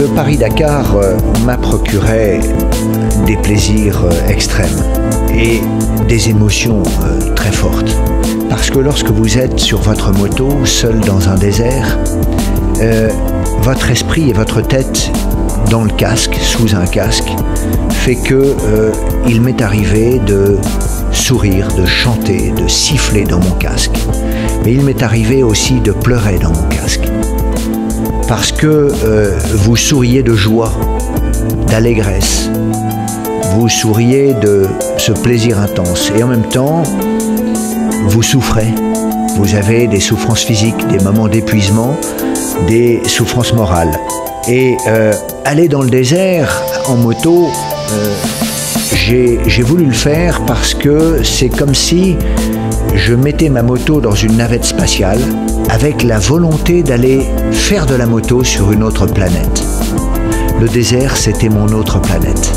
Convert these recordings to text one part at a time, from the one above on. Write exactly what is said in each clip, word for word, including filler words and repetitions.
Le Paris-Dakar m'a procuré des plaisirs extrêmes et des émotions très fortes. Parce que lorsque vous êtes sur votre moto, seul dans un désert, euh, votre esprit et votre tête dans le casque, sous un casque, fait que euh, il m'est arrivé de sourire, de chanter, de siffler dans mon casque. Mais il m'est arrivé aussi de pleurer dans mon casque. Parce que euh, vous souriez de joie, d'allégresse, vous souriez de ce plaisir intense et en même temps, vous souffrez. Vous avez des souffrances physiques, des moments d'épuisement, des souffrances morales. Et euh, aller dans le désert en moto, euh, j'ai voulu le faire parce que c'est comme si je mettais ma moto dans une navette spatiale avec la volonté d'aller faire de la moto sur une autre planète. Le désert, c'était mon autre planète.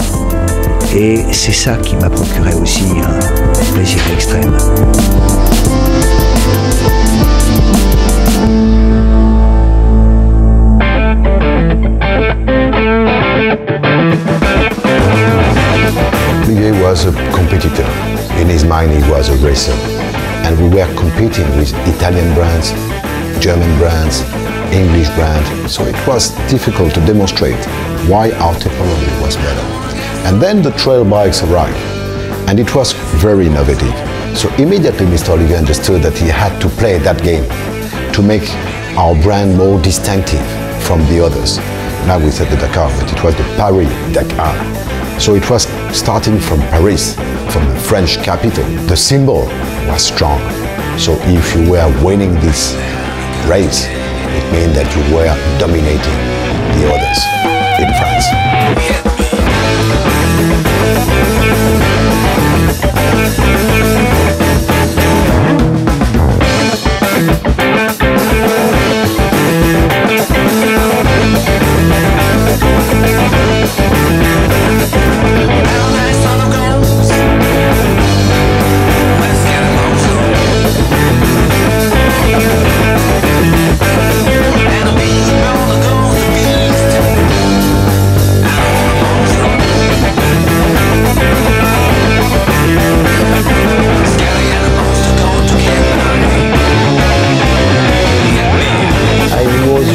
Et c'est ça qui m'a procuré aussi un plaisir extrême. Olivier was a competitor. In his mind, he was a racer. And we were competing with Italian brands, German brands, English brands. So it was difficult to demonstrate why our technology was better. And then the trail bikes arrived, and it was very innovative. So immediately Mister Olivier understood that he had to play that game to make our brand more distinctive from the others. Now we said the Dakar, but it was the Paris-Dakar. So it was starting from Paris, from the French capital. The symbol was strong. So if you were winning this race, it meant that you were dominating the others in France.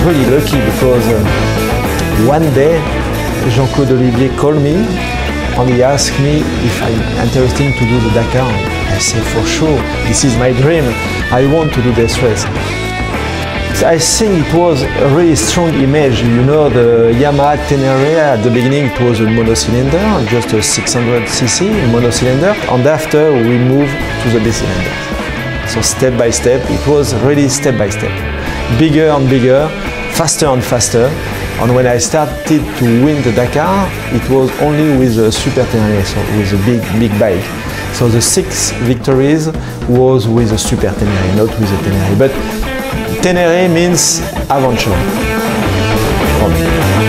Really lucky because um, one day Jean-Claude Olivier called me and he asked me if I'm interested to do the Dakar. I said, for sure, this is my dream. I want to do this race. I think it was a really strong image. You know, the Yamaha Ténéré, at the beginning it was a monocylinder, just a six hundred c c monocylinder, and after we moved to the bicylinder. So step by step, it was really step by step. Bigger and bigger, faster and faster. And when I started to win the Dakar, it was only with a Super Ténéré, so with a big, big bike. So the six victories was with a Super Ténéré, not with a Ténéré. But Ténéré means adventure for me.